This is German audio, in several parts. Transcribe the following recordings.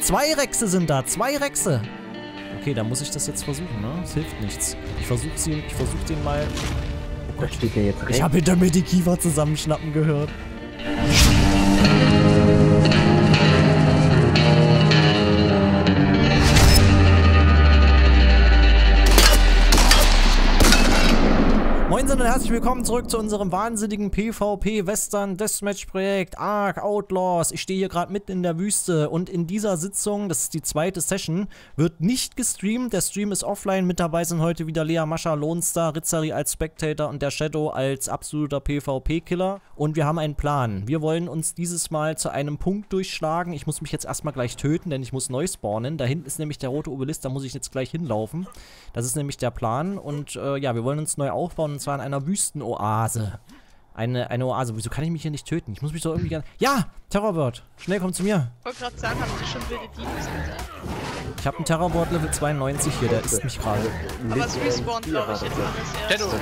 Zwei Rechse sind da. Zwei Rechse. Okay, da muss ich das jetzt versuchen, ne? Es hilft nichts. Ich versuche sie, ich versuche den mal... Oh Gott, steht der jetzt recht? Ich habe hinter mir die Kiefer zusammenschnappen gehört. Moin und herzlich willkommen zurück zu unserem wahnsinnigen PvP-Western-Deathmatch-Projekt ARK Outlaws. Ich stehe hier gerade mitten in der Wüste und in dieser Sitzung, das ist die zweite Session, wird nicht gestreamt. Der Stream ist offline, mit dabei sind heute wieder Lea, Mascha, Lone Star, Rizzari als Spectator und der Shadow als absoluter PvP-Killer. Und wir haben einen Plan. Wir wollen uns dieses Mal zu einem Punkt durchschlagen. Ich muss mich jetzt erstmal gleich töten, denn ich muss neu spawnen. Da hinten ist nämlich der rote Obelisk, da muss ich jetzt gleich hinlaufen. Das ist nämlich der Plan und ja, wir wollen uns neu aufbauen und zwar in einer Wüstenoase. Eine Oase. Wieso kann ich mich hier nicht töten? Ich muss mich doch irgendwie... Ja! Terrorbird! Schnell, komm zu mir! Ich wollte gerade sagen, haben Sie schon wilde Dinos gesagt? Ich habe einen Terrorbird Level 92 hier, der isst mich gerade. Aber es respawnt, glaube ich, jetzt alles erst.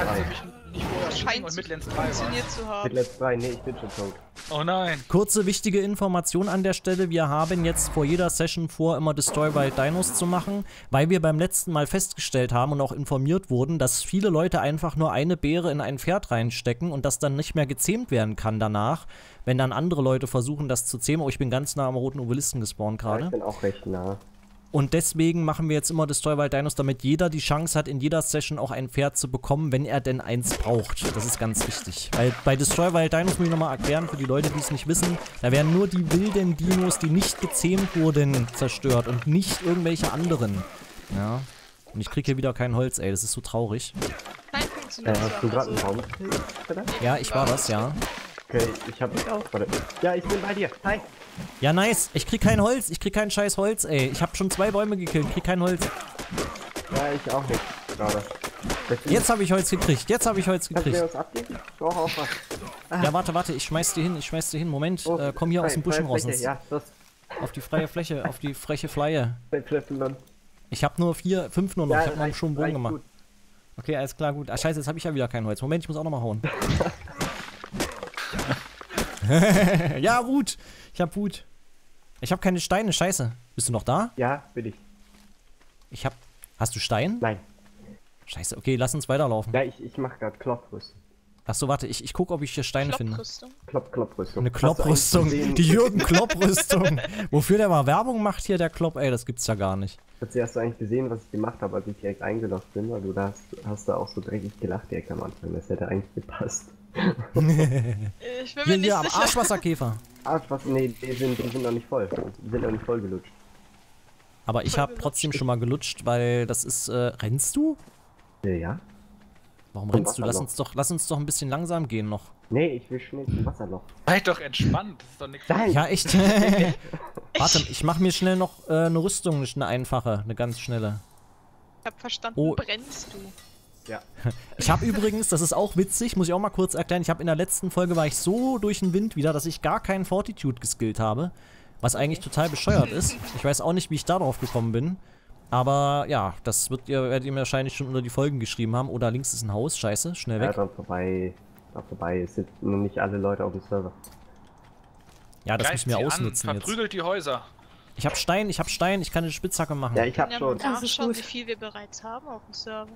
Das scheint funktioniert zu haben. Midlands 3, nee, ich bin schon tot. Oh nein! Kurze, wichtige Information an der Stelle. Wir haben jetzt vor jeder Session vor, immer Destroy Wild Dinos zu machen, weil wir beim letzten Mal festgestellt haben und auch informiert wurden, dass viele Leute einfach nur eine Beere in ein Pferd reinstecken und das dann nicht mehr gezähmt werden kann danach, wenn dann andere Leute versuchen, das zu zähmen. Oh, ich bin ganz nah am roten Obelisken gespawnt gerade. Ja, ich bin auch recht nah. Und deswegen machen wir jetzt immer Destroy Wild Dinos, damit jeder die Chance hat, in jeder Session auch ein Pferd zu bekommen, wenn er denn eins braucht. Das ist ganz wichtig. Weil bei Destroy Wild Dinos muss ich nochmal erklären, für die Leute, die es nicht wissen, da werden nur die wilden Dinos, die nicht gezähmt wurden, zerstört und nicht irgendwelche anderen. Ja. Und ich kriege hier wieder kein Holz, ey. Das ist so traurig. Nein, funktioniert nicht. Hast du gerade einen Baum? Ja, ich war das, ja. Okay, ich hab mich auch. Warte. Ja, ich bin bei dir. Hi. Ja, nice. Ich krieg kein Holz. Ich krieg kein scheiß Holz, ey. Ich hab schon 2 Bäume gekillt. Krieg kein Holz. Ja, ich auch nicht. Gerade. Jetzt hab ich Holz gekriegt. Jetzt hab ich Holz gekriegt. Kannst du mir was abgeben? Ich brauch auch was. Ah. Ja, warte, warte. Ich schmeiß dir hin. Ich schmeiß dir hin. Moment. Oh, komm hier aus den Buschen raus. Ja, auf die freie Fläche. Auf die freche Flyer. Ich hab nur 5 nur noch. Ja, ich hab noch schon einen Bogen gemacht. Gut. Okay, alles klar, gut. Ah, scheiße. Jetzt hab ich ja wieder kein Holz. Moment, ich muss auch nochmal hauen. Ja, Wut. Ich hab Wut. Ich hab keine Steine, scheiße. Bist du noch da? Ja, bin ich. Ich hab... Hast du Stein? Nein. Scheiße, okay, lass uns weiterlaufen. Ja, ich mach grad Klopprüstung. Achso, warte, ich guck, ob ich hier Steine finde. Klopprüstung. Eine Klopprüstung. Die Jürgen Klopp-Rüstung. Wofür der mal Werbung macht hier, der Klopp, ey, das gibt's ja gar nicht. Hast du eigentlich gesehen, was ich gemacht habe, als ich direkt eingeloggt bin? Weil du da hast da auch so dreckig gelacht direkt am Anfang. Das hätte eigentlich gepasst. Ich bin mir nicht sicher. Arschwasserkäfer. Arschwasser, nee, die sind noch nicht voll. Die sind noch nicht voll gelutscht. Aber ich habe trotzdem schon mal gelutscht, weil das ist, rennst du? Ja. Warum rennst du? Lass uns doch ein bisschen langsam gehen noch. Nee, ich will schnell zum Wasserloch. Sei doch entspannt, das ist doch nichts. Nein. Ja, echt. Warte, ich mach mir schnell noch eine Rüstung, nicht eine einfache, eine ganz schnelle. Ich hab verstanden, oh. Brennst du. Ja. Ich habe übrigens, das ist auch witzig, muss ich auch mal kurz erklären, ich habe in der letzten Folge war ich so durch den Wind wieder, dass ich gar keinen Fortitude geskillt habe, was eigentlich total bescheuert ist. Ich weiß auch nicht, wie ich da drauf gekommen bin, aber ja, das werdet ihr mir wahrscheinlich schon unter die Folgen geschrieben haben. Oder links ist ein Haus, scheiße, schnell weg. Ja, dran vorbei, es sind noch nicht alle Leute auf dem Server. Ja, das muss ich mir ausnutzen jetzt. Verprügelt die Häuser. Ich hab Stein, ich kann eine Spitzhacke machen. Ja, ich hab schon. Ich habe schon, wie viel wir bereits haben auf dem Server.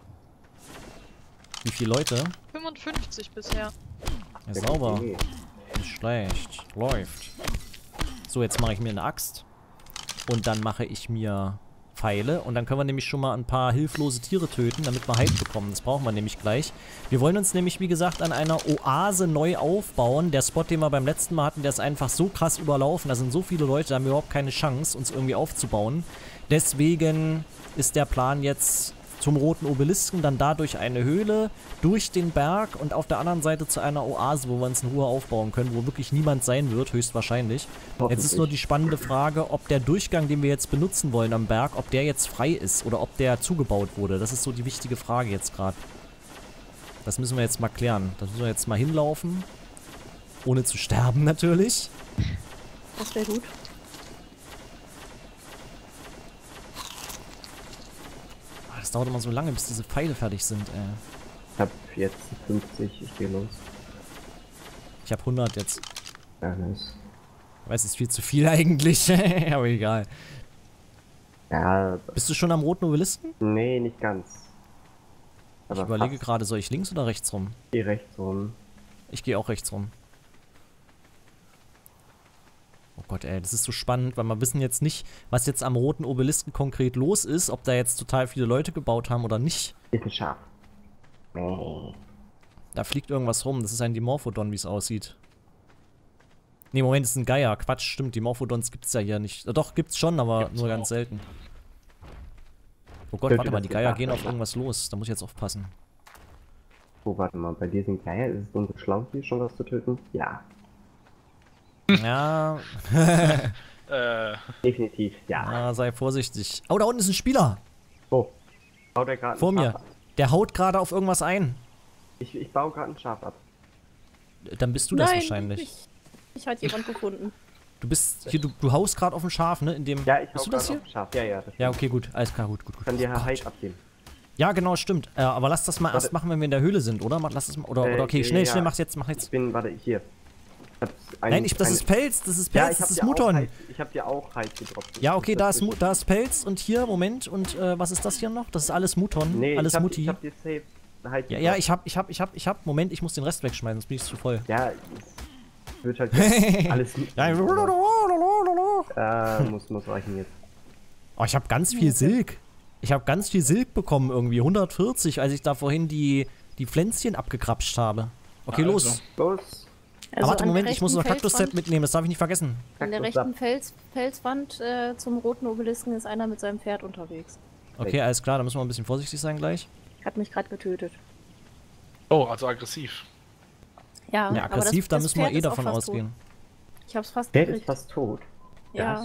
Wie viele Leute? 55 bisher. Ja, sauber. Nicht schlecht. Läuft. So, jetzt mache ich mir eine Axt. Und dann mache ich mir Pfeile. Und dann können wir nämlich schon mal ein paar hilflose Tiere töten, damit wir Hype bekommen. Das brauchen wir nämlich gleich. Wir wollen uns nämlich, wie gesagt, an einer Oase neu aufbauen. Der Spot, den wir beim letzten Mal hatten, der ist einfach so krass überlaufen. Da sind so viele Leute, da haben wir überhaupt keine Chance, uns irgendwie aufzubauen. Deswegen ist der Plan jetzt... Zum roten Obelisken, dann dadurch eine Höhle, durch den Berg und auf der anderen Seite zu einer Oase, wo wir uns in Ruhe aufbauen können, wo wirklich niemand sein wird, höchstwahrscheinlich. Jetzt ist nur die spannende Frage, ob der Durchgang, den wir jetzt benutzen wollen am Berg, ob der jetzt frei ist oder ob der zugebaut wurde. Das ist so die wichtige Frage jetzt gerade. Das müssen wir jetzt mal klären. Da müssen wir jetzt mal hinlaufen. Ohne zu sterben natürlich. Das wäre gut. Das dauert immer so lange, bis diese Pfeile fertig sind, ey. Ich hab jetzt 50, ich geh los. Ich hab 100 jetzt. Ja, nice. Ich weiß, es ist viel zu viel eigentlich, aber egal. Ja. Bist du schon am roten Obelisken? Nee, nicht ganz. Aber ich überlege gerade, soll ich links oder rechts rum? Ich gehe rechts rum. Ich gehe auch rechts rum. Oh Gott, ey, das ist so spannend, weil wir wissen jetzt nicht, was jetzt am roten Obelisken konkret los ist, ob da jetzt total viele Leute gebaut haben oder nicht. Ist ein Schaf. Oh. Da fliegt irgendwas rum, das ist ein Dimorphodon, wie es aussieht. Ne, Moment, das ist ein Geier. Quatsch, stimmt, Dimorphodons gibt's ja hier nicht. Doch, gibt's schon, aber gibt's nur ganz selten. Oh Gott, warte mal, die Geier gehen auf irgendwas los. Da muss ich jetzt aufpassen. Oh, warte mal, bei dir sind Geier. Ist es so schlau, hier schon was zu töten? Ja. Ja. Definitiv, ja. Na, sei vorsichtig. Oh, da unten ist ein Spieler. Oh. Haut er gerade vor mir. Der haut gerade auf irgendwas ein. Ich baue gerade ein Schaf ab. Dann bist du das wahrscheinlich. Ich hatte jemand gefunden. Du bist hier, du haust gerade auf ein Schaf, ne? In dem, ja, ich hau gerade auf ein Schaf. Ja, ja. Ja, okay, gut. Alles klar, gut, gut, gut. Kann dir Hype abgeben. Ja, genau, stimmt. Aber lass das mal erst machen, wenn wir in der Höhle sind, oder? Lass das mal, oder okay, schnell, schnell, mach's jetzt, mach jetzt. Ich bin, warte, hier. Nein, das ist Pelz, das ist Pelz, ja, das ist Muton. Ich hab dir auch Hype gedroppt. Ja, okay, da ist Pelz und hier, Moment, und was ist das hier noch? Das ist alles Muton, nee, alles Mutti. Ich hab dir safe Hype gedroppt. Ja, ja, ich hab, Moment, ich muss den Rest wegschmeißen, sonst bin ich zu voll. Ja, wird halt alles muss reichen jetzt. Oh, ich habe ganz viel Silk. Ich habe ganz viel Silk bekommen irgendwie. 140, als ich da vorhin die Pflänzchen abgekrapscht habe. Okay, also, los. Also aber warte, Moment, ich muss noch Kaktusset mitnehmen, das darf ich nicht vergessen. An der rechten Felswand zum roten Obelisken ist einer mit seinem Pferd unterwegs. Okay, alles klar, da müssen wir ein bisschen vorsichtig sein gleich. Hat mich gerade getötet. Oh, also aggressiv. Ja, ja, aggressiv, aber da müssen wir eh davon ausgehen. Ich hab's fast tot. Der ist fast tot. Ja.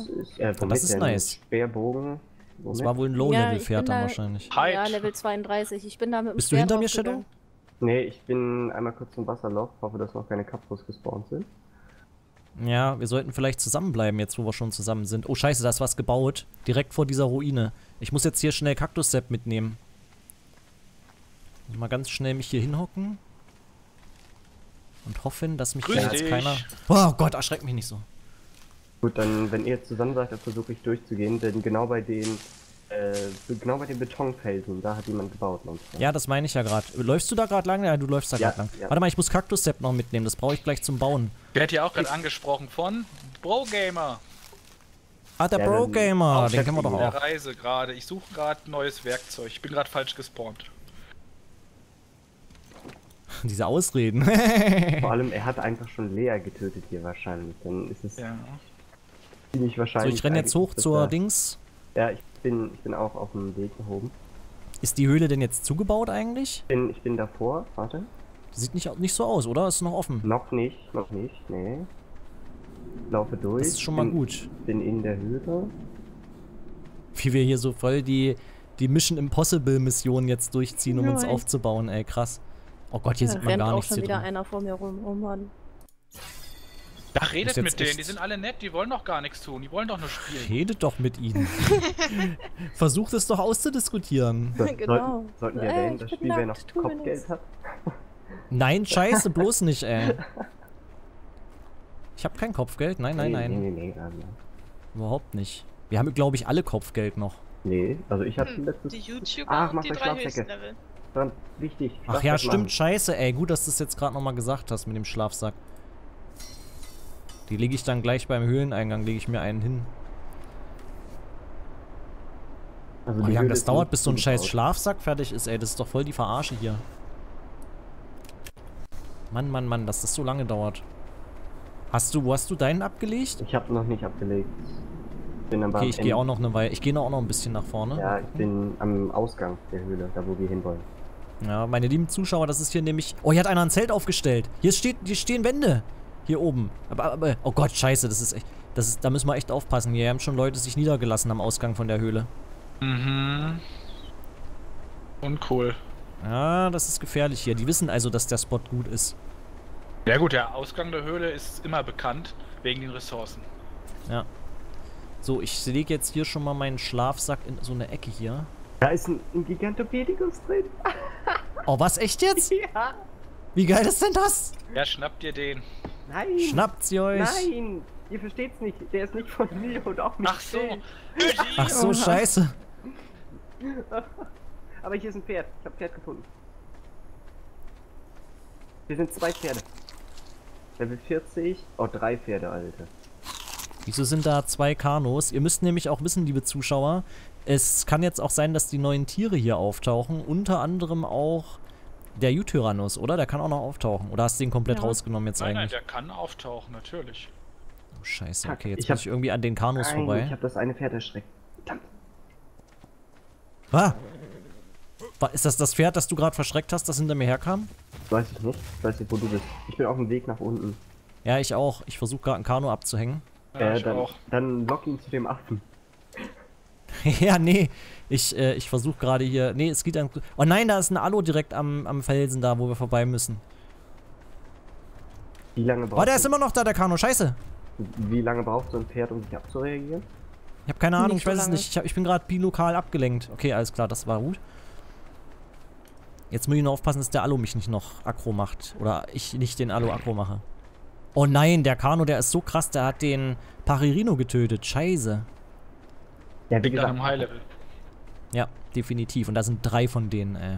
Das ist nice. Speerbogen. Das war wohl ein Low-Level-Pferd dann wahrscheinlich. Ja, Level 32. Ich bin da mit dem Pferd. Bist du hinter mir, Shadow? Nee, ich bin einmal kurz zum Wasserloch. Hoffe, dass noch keine Kapus gespawnt sind. Ja, wir sollten vielleicht zusammenbleiben, jetzt wo wir schon zusammen sind. Oh, scheiße, da ist was gebaut. Direkt vor dieser Ruine. Ich muss jetzt hier schnell Kaktus-Sepp mitnehmen. Muss mal ganz schnell mich hier hinhocken. Und hoffen, dass mich hier jetzt keiner... Oh Gott, erschreckt mich nicht so. Gut, dann, wenn ihr jetzt zusammen seid, dann versuche ich durchzugehen, denn genau bei den Betonfelsen, da hat jemand gebaut. Ja, das meine ich ja gerade. Läufst du da gerade lang? Ja, du läufst da gerade lang. Ja. Warte mal, ich muss Kaktus-Sepp noch mitnehmen, das brauche ich gleich zum Bauen. Wer hat ja auch gerade angesprochen von Brogamer. Ah, der Brogamer, den kennen wir doch auch. Ich reise gerade, ich suche gerade neues Werkzeug, ich bin gerade falsch gespawnt. Diese Ausreden. Vor allem, er hat einfach schon Lea getötet hier wahrscheinlich. Dann ist es ziemlich wahrscheinlich. So, ich renne jetzt hoch zur Dings. Ja, ich bin auch auf dem Weg gehoben. Ist die Höhle denn jetzt zugebaut eigentlich? Ich bin davor, warte. Sieht nicht so aus, oder? Ist noch offen? Noch nicht, nee. Ich laufe durch. Das ist schon mal gut. Bin in der Höhle. Wie wir hier so voll die Mission Impossible Mission jetzt durchziehen, um uns aufzubauen, ey, krass. Oh Gott, hier sieht man gar nichts. Da rennt auch schon wieder einer vor mir rum. Oh Mann. Da redet mit denen, die sind alle nett, die wollen doch gar nichts tun, die wollen doch nur spielen. Redet doch mit ihnen. Versucht es doch auszudiskutieren. Genau. Sollten wir erwähnen, das Spiel, wer noch Kopfgeld hat? Nein, scheiße, bloß nicht, ey. Ich hab kein Kopfgeld, nein. Nee. Überhaupt nicht. Wir haben, glaube ich, alle Kopfgeld noch. Nee, also ich hab letztes... Die YouTuber und die 3 höchsten Level. Wichtig. Ach ja, stimmt, scheiße, ey. Gut, dass du es jetzt gerade nochmal gesagt hast mit dem Schlafsack. Die lege ich dann gleich beim Höhleneingang, lege ich mir einen hin. Also oh, wie lange das dauert, bis so ein scheiß Schlafsack fertig ist, ey. Das ist doch voll die Verarsche hier. Mann, dass das so lange dauert. Wo hast du deinen abgelegt? Ich habe noch nicht abgelegt. Okay, ich gehe auch noch eine Weile. Ich gehe auch noch ein bisschen nach vorne. Ja, ich bin am Ausgang der Höhle, da wo wir hinwollen. Ja, meine lieben Zuschauer, das ist hier nämlich... Oh, hier hat einer ein Zelt aufgestellt. Hier stehen Wände. Hier oben. Aber oh Gott, scheiße, das ist echt... Da müssen wir echt aufpassen. Hier haben schon Leute sich niedergelassen am Ausgang von der Höhle. Mhm. Uncool. Ja, das ist gefährlich hier. Die wissen also, dass der Spot gut ist. Ja gut, der Ausgang der Höhle ist immer bekannt, wegen den Ressourcen. Ja. So, ich lege jetzt hier schon mal meinen Schlafsack in so eine Ecke hier. Da ist ein Gigantopithecus drin. Oh, was? Echt jetzt? Ja. Wie geil ist denn das? Ja, schnappt ihr den. Nein. Schnappt sie euch. Nein. Ihr versteht's nicht, der ist nicht von mir und auch nicht. Ach so. Ach so, scheiße. Aber hier ist ein Pferd. Ich hab Pferd gefunden. Wir sind zwei Pferde. Level 40. Oh, drei Pferde, Alter. Wieso sind da zwei Kanos? Ihr müsst nämlich auch wissen, liebe Zuschauer, es kann jetzt auch sein, dass die neuen Tiere hier auftauchen. Unter anderem auch der Jyranus, oder? Der kann auch noch auftauchen. Oder hast du den komplett rausgenommen jetzt eigentlich? Nein, der kann auftauchen, natürlich. Oh, scheiße. Okay, jetzt muss ich irgendwie an den Kanos vorbei. Ich habe das eine Pferd erschreckt. Verdammt. Ah! Ist das das Pferd, das du gerade verschreckt hast, das hinter mir herkam? Weiß ich nicht. Ich weiß nicht, wo du bist. Ich bin auf dem Weg nach unten. Ja, ich auch. Ich versuche gerade ein Kanu abzuhängen. Ja, dann lock ihn zu dem Affen. Ja, nee. Ich versuche gerade hier... Nee, es geht an... Oh nein, da ist ein Alu direkt am Felsen da, wo wir vorbei müssen. Wie lange braucht... Oh, der ist immer noch da, der Kanu. Scheiße. Wie lange braucht so ein Pferd, um sich abzureagieren? Ich habe keine Ahnung, ich weiß es nicht. Ich bin gerade bilokal abgelenkt. Okay, alles klar, das war gut. Jetzt muss ich nur aufpassen, dass der Alu mich nicht noch aggro macht. Oder ich nicht den Alu aggro mache. Oh nein, der Kano, der ist so krass, der hat den Paririno getötet. Scheiße. Der liegt an einem High-Level. Ja, definitiv. Und da sind drei von denen, ey.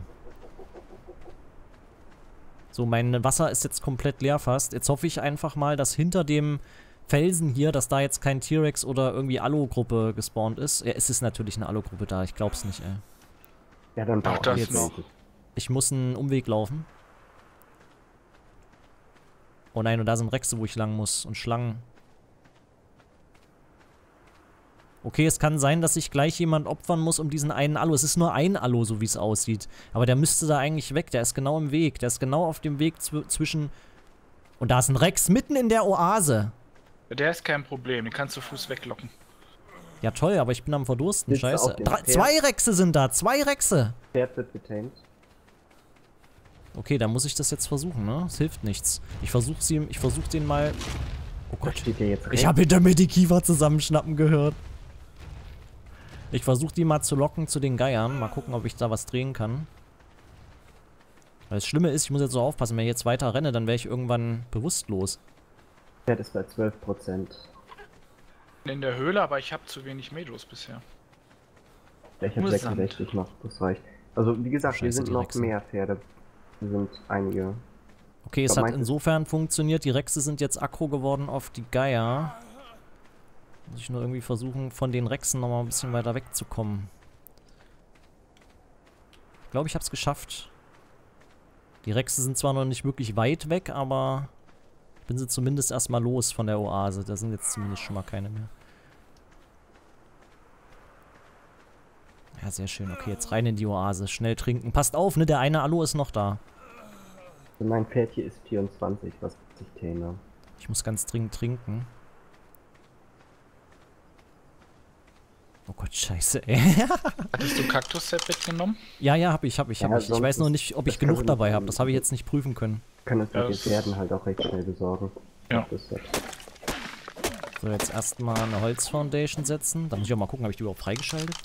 So, mein Wasser ist jetzt komplett leer fast. Jetzt hoffe ich einfach mal, dass hinter dem Felsen hier, dass da jetzt kein T-Rex oder irgendwie Alu-Gruppe gespawnt ist. Ja, es ist natürlich eine Alu-Gruppe da, ich glaub's nicht, ey. Ja, dann braucht das noch. Ich muss einen Umweg laufen. Oh nein, und da sind Rechse, wo ich lang muss. Und Schlangen. Okay, es kann sein, dass sich gleich jemand opfern muss um diesen einen Alu. Es ist nur ein Alu, so wie es aussieht. Aber der müsste da eigentlich weg. Der ist genau im Weg. Der ist genau auf dem Weg zwischen... Und da ist ein Rex mitten in der Oase. Der ist kein Problem. Den kannst du Fuß weglocken. Ja toll, aber ich bin am Verdursten. Sitzt Scheiße. Zwei Rechse sind da. Zwei Rechse. Pferd wird getankt. Okay, dann muss ich das jetzt versuchen, ne? Es hilft nichts. Ich versuch den mal... Oh Gott. Ich habe hinter mir die Kiefer zusammenschnappen gehört. Ich versuche die mal zu locken zu den Geiern. Mal gucken, ob ich da was drehen kann. Weil das Schlimme ist, ich muss jetzt so aufpassen, wenn ich jetzt weiter renne, dann wäre ich irgendwann bewusstlos. Pferd ist bei 12%. In der Höhle, aber ich habe zu wenig Medos bisher. Ich habe 66 noch, das reicht. Also wie gesagt, wir sind noch mehr Pferde. Sind einige. Okay, es hat insofern funktioniert. Die Rechse sind jetzt aggro geworden auf die Geier. Muss ich nur irgendwie versuchen, von den Rechsen nochmal ein bisschen weiter wegzukommen. Ich glaube, ich habe es geschafft. Die Rechse sind zwar noch nicht wirklich weit weg, aber ich bin sie zumindest erstmal los von der Oase. Da sind jetzt zumindest schon mal keine mehr. Ja, sehr schön. Okay, jetzt rein in die Oase. Schnell trinken. Passt auf, ne? Der eine Alu ist noch da. Mein Pferd hier ist 24, was ich täne. Ich muss ganz dringend trinken. Oh Gott, scheiße, ey. Hattest du ein Kaktus-Set mitgenommen? Ja, ja, hab ich. Ich weiß nur nicht, ob ich genug dabei habe. Das habe ich jetzt nicht prüfen können. Ich kann das mit den Pferden halt auch recht schnell besorgen. Ja. So, jetzt erstmal eine Holz-Foundation setzen. Da muss ich auch mal gucken, habe ich die überhaupt freigeschaltet?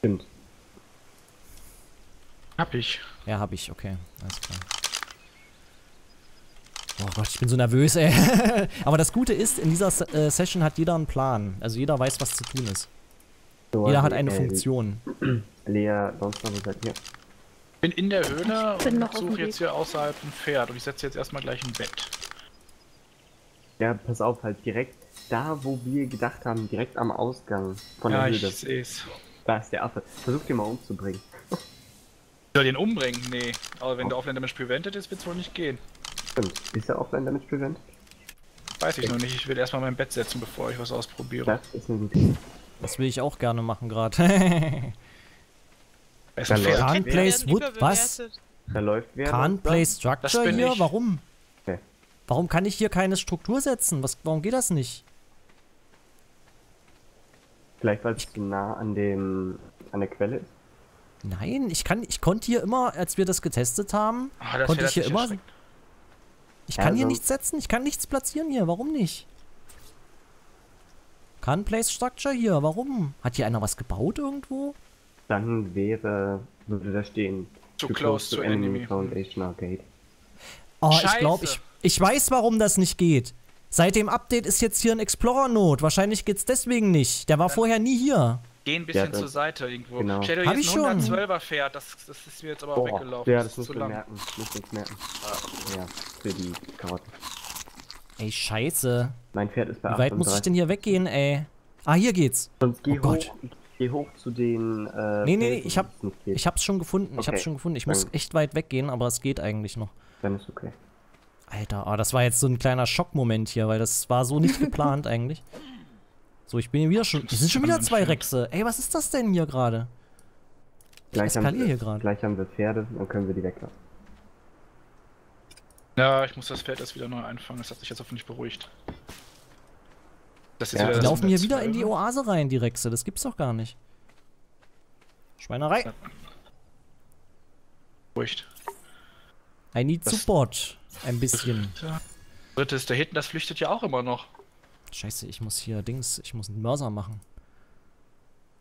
Stimmt. Hab ich. Ja, hab ich, okay. Alles klar. Oh Gott, ich bin so nervös, ey. Aber das Gute ist, in dieser Session hat jeder einen Plan. Also jeder weiß, was zu tun ist. So, jeder hat eine Funktion. Lea, sonst noch was hier. Ich bin in der Höhle und suche jetzt hier außerhalb ein Pferd. Und ich setze jetzt erstmal gleich ein Bett. Ja, pass auf, halt direkt da, wo wir gedacht haben, direkt am Ausgang von der Höhle. Ja, ich seh's. Da ist der Affe. Versuch den mal umzubringen. Soll den umbringen? Nee. Aber wenn der Offline Damage prevented ist, wird's wohl nicht gehen. Stimmt. Ist der Offline Damage prevented? Weiß ich noch nicht. Ich will erstmal mein Bett setzen, bevor ich was ausprobiere. Das ist eine gute Idee. Das will ich auch gerne machen gerade. Can't play wood? Was? Da läuft wer. Can't play structure hier? Warum? Okay. Warum kann ich hier keine Struktur setzen? Warum geht das nicht? Vielleicht, weil es zu nah an der Quelle ist? Nein, ich konnte hier immer, als wir das getestet haben, konnte ich hier immer... Ich kann hier nichts setzen, ich kann nichts platzieren hier, warum nicht? Can't place structure hier, warum? Hat hier einer was gebaut irgendwo? Dann würde da stehen... Too close to enemy foundational gate. Oh, ich glaube, ich weiß, warum das nicht geht. Seit dem Update ist jetzt hier ein Explorer-Not. Wahrscheinlich geht's deswegen nicht. Der war vorher nie hier. Geh ein bisschen zur Seite irgendwo. Genau. Shadow, hier ist ein 112er Pferd. Das ist mir jetzt aber auch weggelaufen. Ja, das muss man merken. Ja, für die Karotten. Ey, scheiße. Mein Pferd ist bei 8. Wie weit muss ich denn hier weggehen, ey? Ah, hier geht's. Sonst geh hoch zu den... nee, ich hab's schon gefunden. Okay. Ich hab's schon gefunden. Ich muss echt weit weggehen, aber es geht eigentlich noch. Dann ist okay. Alter, oh, das war jetzt so ein kleiner Schockmoment hier, weil das war so nicht geplant eigentlich. So, ich bin hier wieder schon... Es sind schon wieder zwei Rechse. Ey, was ist das denn hier gerade? Ich eskaliere hier gerade. Gleich haben wir Pferde, dann können wir die weglassen. Ja, ich muss das Pferd erst wieder neu einfangen. Das hat sich jetzt hoffentlich beruhigt. Das ist wieder, die laufen hier wieder in die Oase rein, die Rechse. Das gibt's doch gar nicht. Schweinerei. Ja. Beruhigt. I need support. Ein bisschen. Drittes, da hinten, das flüchtet ja auch immer noch. Scheiße, ich muss hier Dings, ich muss einen Mörser machen.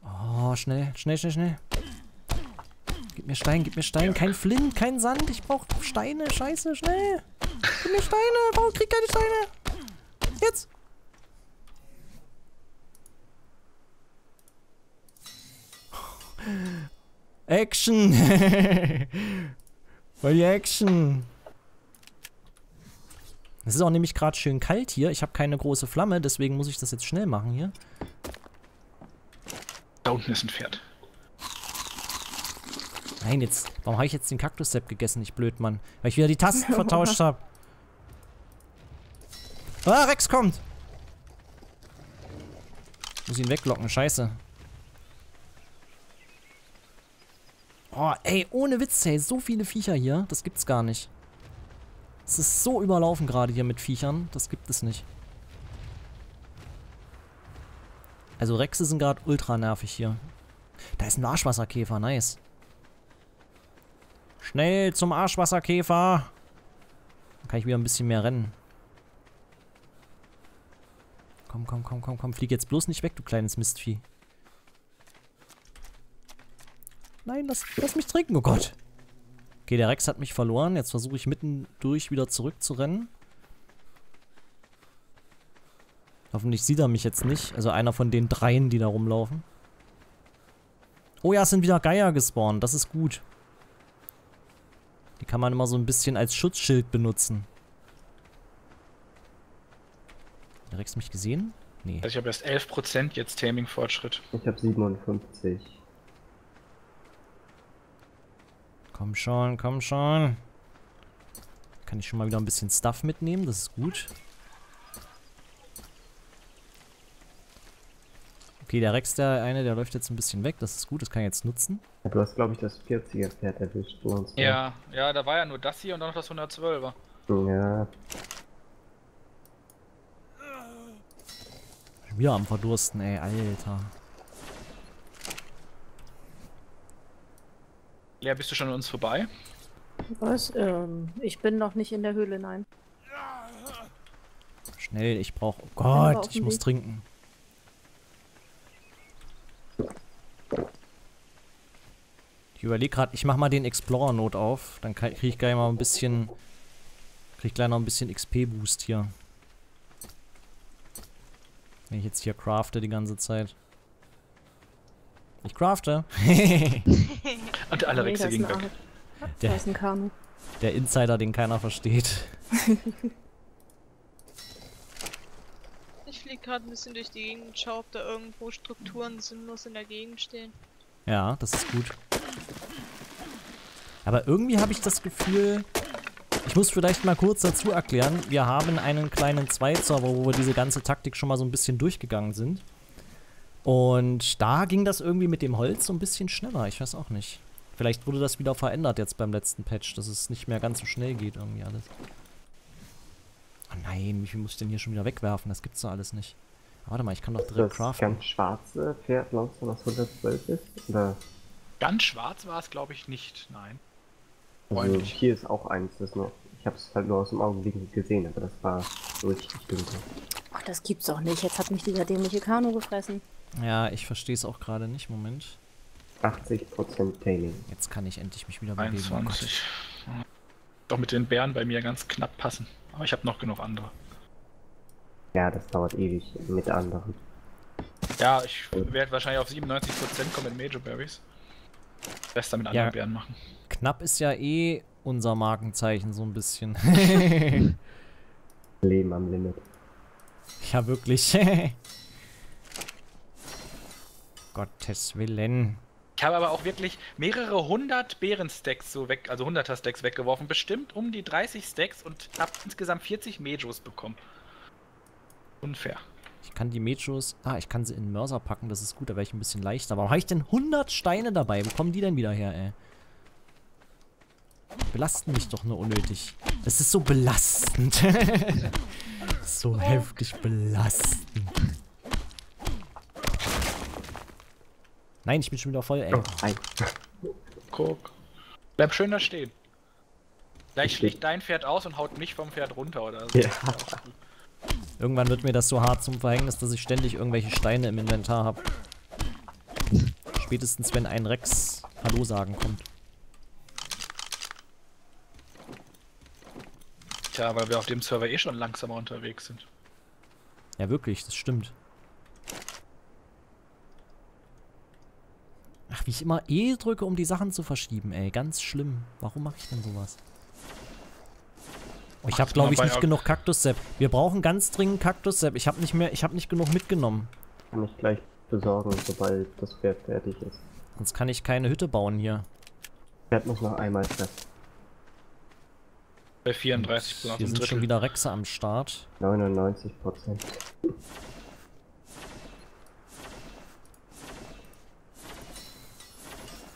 Oh, schnell, schnell, schnell, schnell. Gib mir Stein, kein Flint, kein Sand, ich brauch Steine, scheiße, schnell. Gib mir Steine, warum krieg ich keine Steine? Jetzt! Action! Voll die Action! Es ist auch nämlich gerade schön kalt hier. Ich habe keine große Flamme, deswegen muss ich das jetzt schnell machen hier. Da unten ist ein Pferd. Nein, jetzt. Warum habe ich jetzt den Kaktus-Sepp gegessen, ich Blödmann? Weil ich wieder die Tasten vertauscht habe. Ah, Rex kommt! Ich muss ihn weglocken, scheiße. Oh, ey, ohne Witz, ey. So viele Viecher hier. Das gibt's gar nicht. Es ist so überlaufen gerade hier mit Viechern. Das gibt es nicht. Also Rechse sind gerade ultra nervig hier. Da ist ein Arschwasserkäfer. Nice. Schnell zum Arschwasserkäfer. Dann kann ich wieder ein bisschen mehr rennen. Komm, komm, komm, komm, komm. Flieg jetzt bloß nicht weg, du kleines Mistvieh. Nein, lass mich trinken. Oh Gott. Okay, der Rex hat mich verloren. Jetzt versuche ich mittendurch wieder zurückzurennen. Hoffentlich sieht er mich jetzt nicht. Also einer von den dreien, die da rumlaufen. Oh ja, es sind wieder Geier gespawnt. Das ist gut. Die kann man immer so ein bisschen als Schutzschild benutzen. Hat der Rex mich gesehen? Nee. Also ich habe erst 11% jetzt Taming-Fortschritt. Ich habe 57. Komm schon, komm schon. Kann ich schon mal wieder ein bisschen Stuff mitnehmen, das ist gut. Okay, der Rex, der eine, der läuft jetzt ein bisschen weg, das ist gut, das kann ich jetzt nutzen. Du hast, glaube ich, das 40er Pferd erwischt. Ja, ja, da war ja nur das hier und dann noch das 112er. Ja. Wieder am Verdursten, ey, Alter. Lea, bist du schon an uns vorbei? Was? Ich bin noch nicht in der Höhle, nein. Schnell, ich brauche... Oh Gott, ich muss trinken. Ich überlege gerade, ich mache mal den Explorer-Not auf. Dann kriege ich gleich mal ein bisschen... Kriege gleich noch ein bisschen XP-Boost hier. Wenn ich jetzt hier crafte die ganze Zeit. Ich crafte. Und alle Rechse gingen weg. Der Insider, den keiner versteht. Ich fliege gerade ein bisschen durch die Gegend und schaue, ob da irgendwo Strukturen sinnlos in der Gegend stehen. Ja, das ist gut. Aber irgendwie habe ich das Gefühl... Ich muss vielleicht mal kurz dazu erklären, wir haben einen kleinen Zweiserver, wo wir diese ganze Taktik schon mal so ein bisschen durchgegangen sind. Und da ging das irgendwie mit dem Holz so ein bisschen schneller, ich weiß auch nicht. Vielleicht wurde das wieder verändert jetzt beim letzten Patch, dass es nicht mehr ganz so schnell geht irgendwie alles. Oh nein, wie viel muss ich denn hier schon wieder wegwerfen? Das gibt's doch alles nicht. Warte mal, ich kann doch direkt craften. Das ganz schwarze Pferd, glaubst du, was 112 ist? Oder? Ganz schwarz war es, glaube ich, nicht, nein. Also hier ist auch eins, das noch. Ich hab's halt nur aus dem Augenblick gesehen, aber das war richtig günstig. Ach, das gibt's doch nicht, jetzt hat mich dieser dämliche Kanu gefressen. Ja, ich verstehe es auch gerade nicht. Moment. 80% Tailing. Jetzt kann ich endlich mich wieder bewegen. 21. Doch mit den Bären bei mir ganz knapp passen. Aber ich habe noch genug andere. Ja, das dauert ewig mit anderen. Ja, ich werde wahrscheinlich auf 97% kommen mit Major Berries. Rest damit anderen Bären machen. Knapp ist ja eh unser Markenzeichen so ein bisschen. Leben am Limit. Ja, wirklich. Gottes Willen. Ich habe aber auch wirklich mehrere 100 Bären-Stacks so weg, also 100er Stacks weggeworfen, bestimmt um die 30 Stacks und habe insgesamt 40 Mejos bekommen. Unfair. Ich kann die Mejos, ich kann sie in Mörser packen, das ist gut, da wäre ich ein bisschen leichter. Warum habe ich denn 100 Steine dabei? Wo kommen die denn wieder her, ey? Belasten mich doch nur unnötig. Es ist so belastend. So heftig belastend. Nein, ich bin schon wieder voll, ey. Oh, guck. Bleib schön da stehen. Gleich schlägt dein Pferd aus und haut mich vom Pferd runter oder so. Ja. Irgendwann wird mir das so hart zum Verhängnis, dass ich ständig irgendwelche Steine im Inventar habe. Spätestens wenn ein Rex Hallo sagen kommt. Tja, weil wir auf dem Server eh schon langsamer unterwegs sind. Ja, wirklich, das stimmt. Ach, wie ich immer E drücke, um die Sachen zu verschieben, ey. Ganz schlimm. Warum mache ich denn sowas? Oh, ich habe, glaube ich, nicht genug Kaktus-Sepp. Wir brauchen ganz dringend Kaktus-Sepp. Ich habe nicht mehr, ich habe nicht genug mitgenommen. Kann ich gleich besorgen, sobald das Pferd fertig ist. Sonst kann ich keine Hütte bauen hier. Pferd muss noch einmal treffen. Bei 34 Blasen. Hier sind schon wieder Rexe am Start. 99%.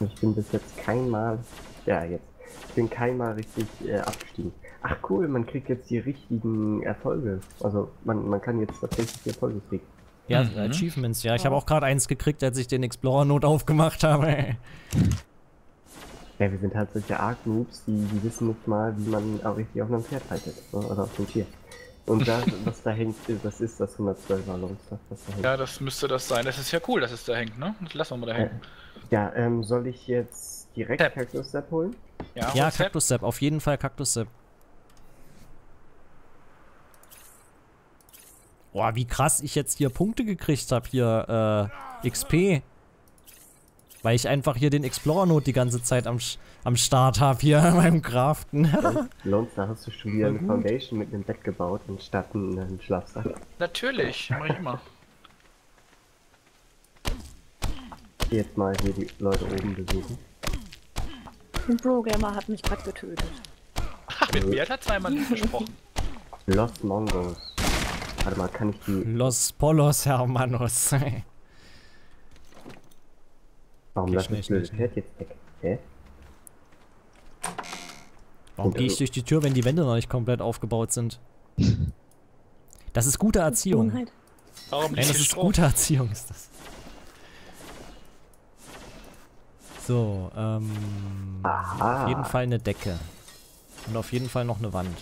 Ich bin bis jetzt kein Mal... Ja, jetzt. Ich bin kein Mal richtig abgestiegen. Ach cool, man kriegt jetzt die richtigen Erfolge. Also, man kann jetzt tatsächlich die Erfolge kriegen. Ja, mhm. Achievements, ja. Ich habe auch gerade eins gekriegt, als ich den Explorer-Not aufgemacht habe. Ja, wir sind halt solche Ark-Noobs, die wissen nicht mal, wie man auch richtig auf einem Pferd haltet. Oder auf dem Tier. Und das, was da hängt, das ist das 112er Lone Star. Ja, das müsste das sein. Das ist ja cool, dass es da hängt, ne? Das lassen wir mal da hängen. Ja, soll ich jetzt direkt Kaktus-Sepp holen? Ja, ja, Kaktus-Sepp, auf jeden Fall Kaktus-Sepp. Boah, wie krass ich jetzt hier Punkte gekriegt habe, hier, XP. Weil ich einfach hier den Explorer-Not die ganze Zeit am Start habe, hier beim Craften. Lone Star, hast du schon wieder eine Foundation mit einem Bett gebaut und statt einen Schlafsack? Natürlich, mach ich immer. Jetzt mal hier die Leute oben besuchen. Ein Brogamer hat mich gerade getötet. Ach, mit mir hat zweimal nicht gesprochen. Los Mongos. Warte mal, kann ich die... Los Pollos Hermanos. Warum lass ich das Pferd jetzt weg? Hä? Warum gehe ich durch die Tür, wenn die Wände noch nicht komplett aufgebaut sind? Das ist gute Erziehung. Warum nicht? Nein, das ist gute Erziehung, ist das. So, aha. Auf jeden Fall eine Decke. Und auf jeden Fall noch eine Wand.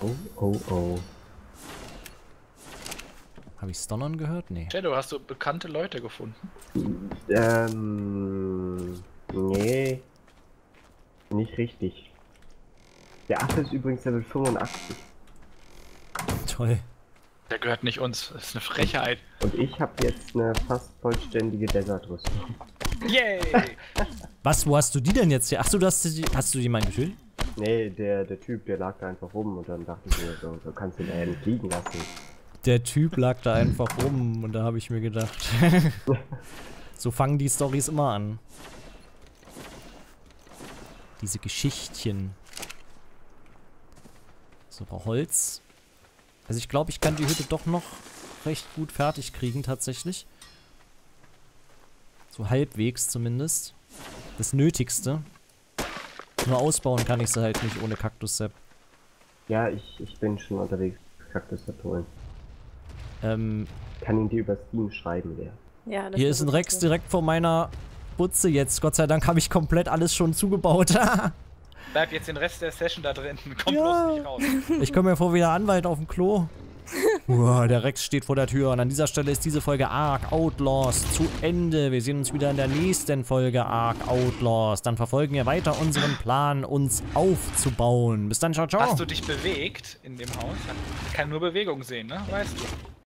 Oh, oh, oh. Habe ich Donnern gehört? Nee. Shadow, hast du bekannte Leute gefunden? Nee. Nicht richtig. Der Affe ist übrigens Level 85. Toll. Der gehört nicht uns. Das ist eine Frechheit. Und ich habe jetzt eine fast vollständige Desert-Rüstung. Yay! Was, wo hast du die denn jetzt hier? Achso, hast du die meinen getötet? Nee, der Typ, der lag da einfach rum und dann dachte ich mir, so kannst du ihn ja nicht liegen lassen. Der Typ lag da einfach rum und da habe ich mir gedacht. So fangen die Storys immer an. Diese Geschichtchen. So, Holz. Also ich glaube, ich kann die Hütte doch noch recht gut fertig kriegen tatsächlich. So halbwegs zumindest. Das Nötigste. Nur ausbauen kann ich sie halt nicht ohne Kaktus-Sepp. Ja, ich bin schon unterwegs, Kaktus-Sepp holen. Kann ihn dir über Steam schreiben, Lea. Ja, hier ist ein Rex direkt vor meiner Butze jetzt. Gott sei Dank habe ich komplett alles schon zugebaut. Bleib jetzt den Rest der Session da drin. Komm bloß nicht raus. Ich komme mir vor wie der Anwalt auf dem Klo. Der Rex steht vor der Tür. Und an dieser Stelle ist diese Folge ARK Outlaws zu Ende. Wir sehen uns wieder in der nächsten Folge ARK Outlaws. Dann verfolgen wir weiter unseren Plan, uns aufzubauen. Bis dann, ciao, ciao. Hast du dich bewegt in dem Haus? Ich kann nur Bewegung sehen, ne? Weißt du.